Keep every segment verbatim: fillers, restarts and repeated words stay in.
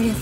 Здесь.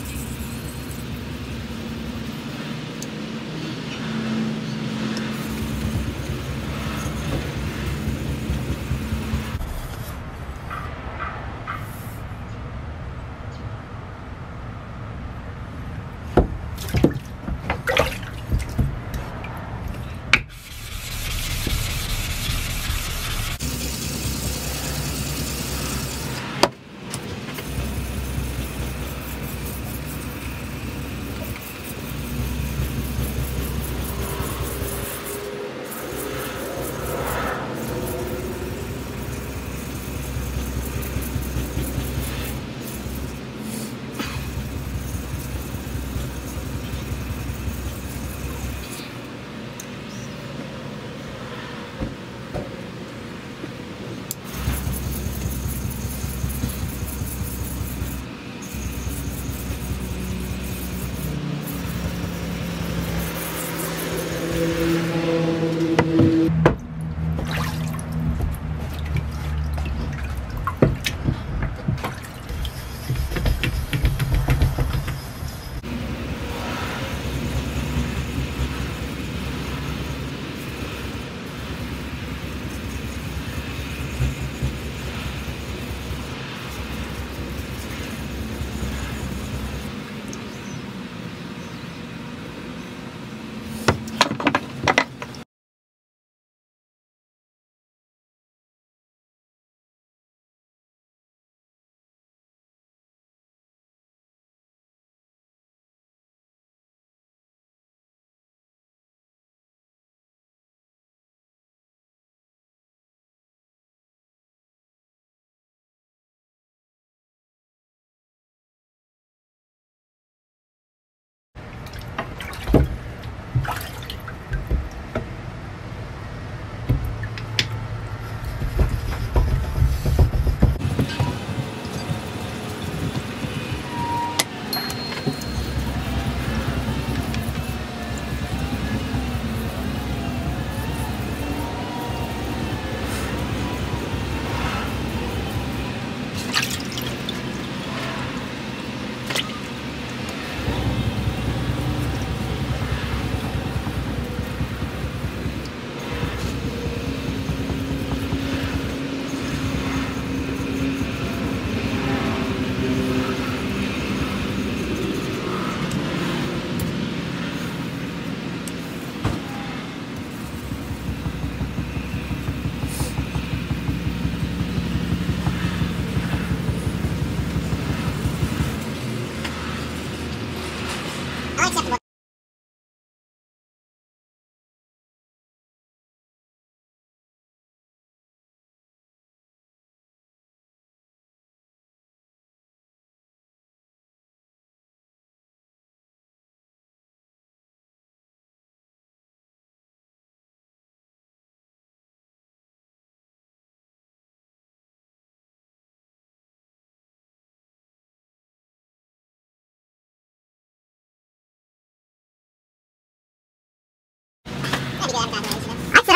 That's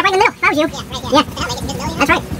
right.